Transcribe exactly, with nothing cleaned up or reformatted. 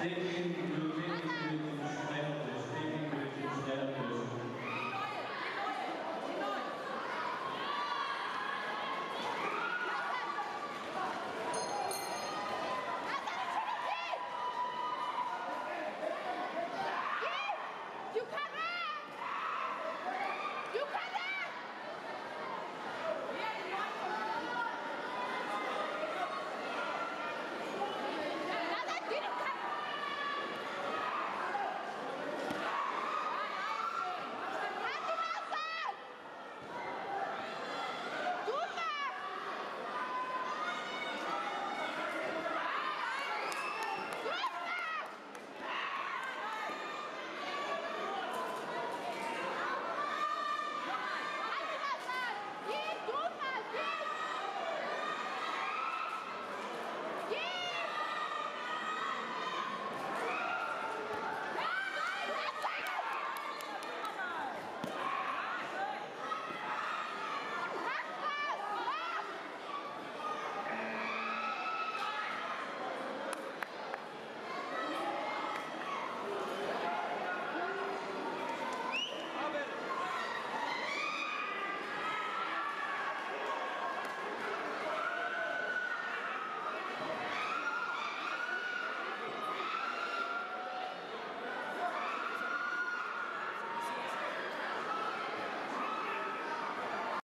Taking British British British British